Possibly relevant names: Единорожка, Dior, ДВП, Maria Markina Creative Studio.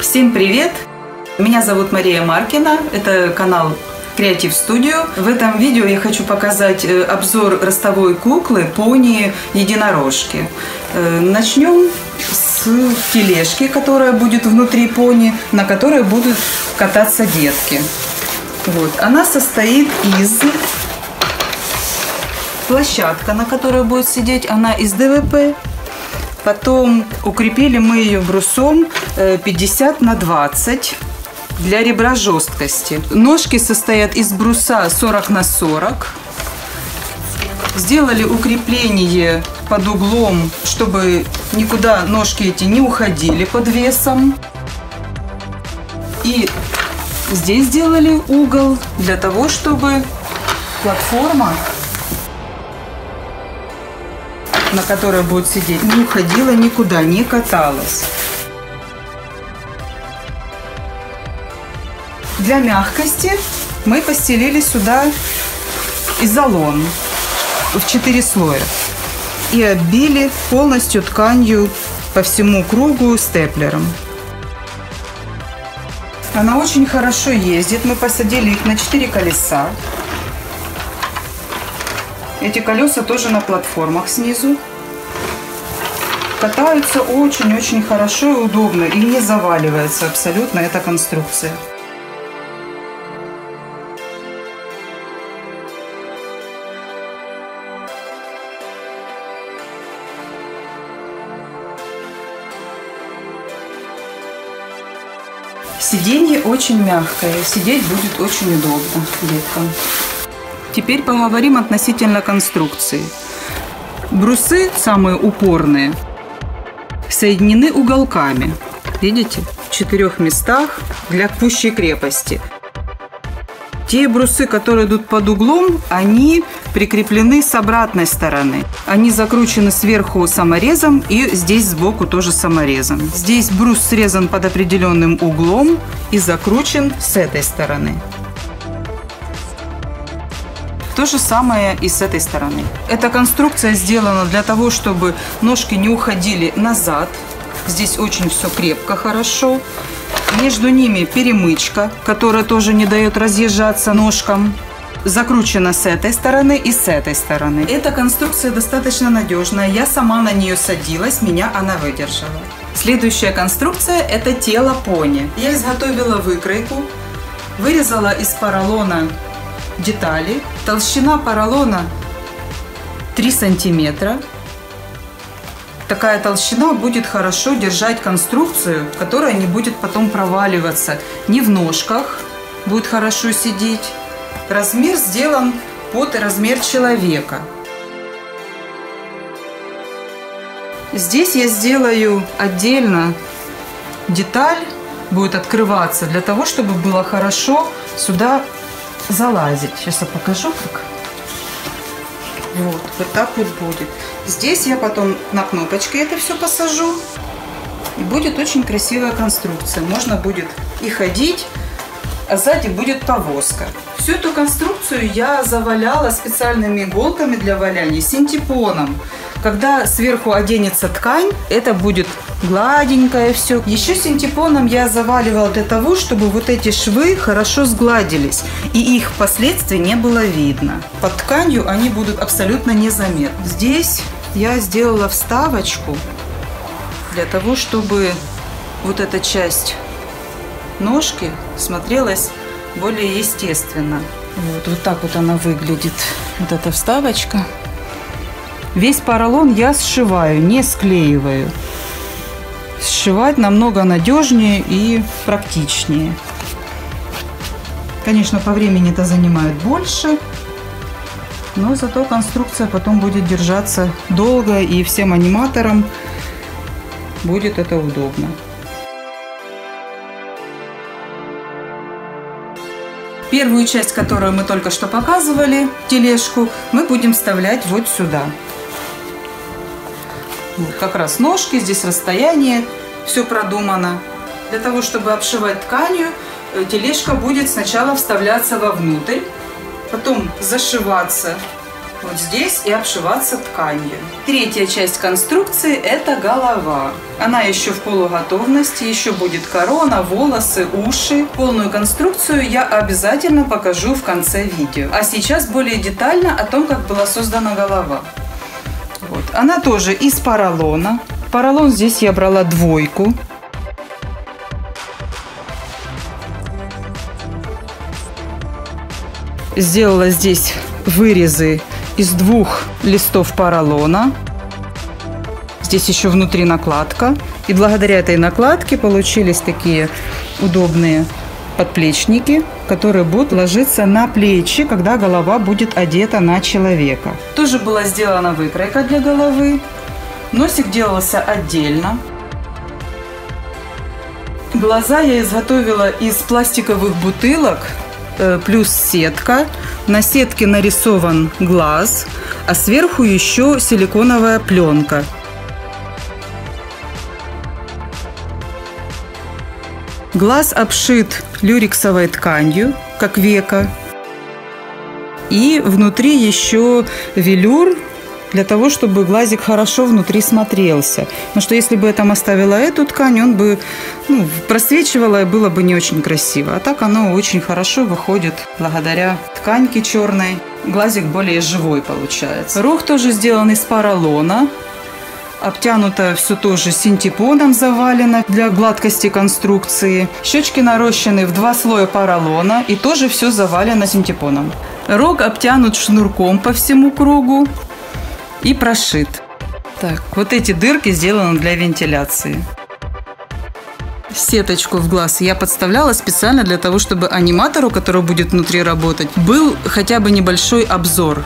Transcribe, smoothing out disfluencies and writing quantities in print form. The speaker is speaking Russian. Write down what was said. Всем привет! Меня зовут Мария Маркина, это канал Creative Studio. В этом видео я хочу показать обзор ростовой куклы пони единорожки. Начнем с тележки, которая будет внутри пони, на которой будут кататься детки. Вот. Она состоит из... Площадка, на которой будет сидеть, она из ДВП. Потом укрепили мы ее брусом 50 на 20 для ребра жесткости. Ножки состоят из бруса 40 на 40. Сделали укрепление под углом, чтобы никуда ножки эти не уходили под весом. И здесь сделали угол для того, чтобы платформа, на которой будет сидеть, не уходила никуда, не каталась. Для мягкости мы постелили сюда изолон в 4 слоя и оббили полностью тканью по всему кругу степлером. Она очень хорошо ездит, мы посадили их на 4 колеса. Эти колеса тоже на платформах снизу. Катаются очень-очень хорошо и удобно. И не заваливается абсолютно эта конструкция. Сиденье очень мягкое. Сидеть будет очень удобно деткам. Теперь поговорим относительно конструкции. Брусы, самые упорные, соединены уголками. Видите? В 4 местах для пущей крепости. Те брусы, которые идут под углом, они прикреплены с обратной стороны. Они закручены сверху саморезом и здесь сбоку тоже саморезом. Здесь брус срезан под определенным углом и закручен с этой стороны. То же самое и с этой стороны. Эта конструкция сделана для того, чтобы ножки не уходили назад. Здесь очень все крепко, хорошо. Между ними перемычка, которая тоже не дает разъезжаться ножкам. Закручена с этой стороны и с этой стороны. Эта конструкция достаточно надежная. Я сама на нее садилась, меня она выдержала. Следующая конструкция – это тело пони. Я изготовила выкройку, вырезала из поролона детали. Толщина поролона 3 сантиметра. Такая толщина будет хорошо держать конструкцию, которая не будет потом проваливаться. Не в ножках будет хорошо сидеть. Размер сделан под размер человека. Здесь я сделаю отдельно деталь, будет открываться для того, чтобы было хорошо сюда залазить. Сейчас я покажу, как. Вот так вот будет. Здесь я потом на кнопочке это все посажу. И будет очень красивая конструкция. Можно будет и ходить, а сзади будет повозка. Всю эту конструкцию я заваляла специальными иголками для валяния, синтепоном. Когда сверху оденется ткань, это будет гладенькое все. Еще синтепоном я заваливала для того, чтобы вот эти швы хорошо сгладились. И их впоследствии не было видно. Под тканью они будут абсолютно незаметны. Здесь я сделала вставочку для того, чтобы вот эта часть ножки смотрелась более естественно. Вот так вот она выглядит, вот эта вставочка. Весь поролон я сшиваю, не склеиваю. Сшивать намного надежнее и практичнее. Конечно, по времени это занимает больше, но зато конструкция потом будет держаться долго, и всем аниматорам будет это удобно. Первую часть, которую мы только что показывали, тележку, мы будем вставлять вот сюда. Вот как раз ножки, здесь расстояние, все продумано. Для того, чтобы обшивать тканью, тележка будет сначала вставляться вовнутрь, потом зашиваться вот здесь и обшиваться тканью. Третья часть конструкции – это голова. Она еще в полуготовности, еще будет корона, волосы, уши. Полную конструкцию я обязательно покажу в конце видео. А сейчас более детально о том, как была создана голова. Вот. Она тоже из поролона. Поролон здесь я брала 2. Сделала здесь вырезы из 2 листов поролона. Здесь еще внутри накладка. И благодаря этой накладке получились такие удобные подплечники, которые будут ложиться на плечи, когда голова будет одета на человека. Тоже была сделана выкройка для головы. Носик делался отдельно. Глаза я изготовила из пластиковых бутылок. Плюс сетка. На сетке нарисован глаз, а сверху еще силиконовая пленка. Глаз обшит люрексовой тканью, как века. И внутри еще велюр, для того, чтобы глазик хорошо внутри смотрелся. Потому что если бы я там оставила эту ткань, он бы просвечивало и было бы не очень красиво. А так оно очень хорошо выходит благодаря тканьке черной. Глазик более живой получается. Рог тоже сделан из поролона. Обтянуто все тоже синтепоном, завалено для гладкости конструкции. Щечки нарощены в 2 слоя поролона и тоже все завалено синтепоном. Рог обтянут шнурком по всему кругу и прошит. Так, вот эти дырки сделаны для вентиляции. Сеточку в глаз я подставляла специально для того, чтобы аниматору, который будет внутри работать, был хотя бы небольшой обзор.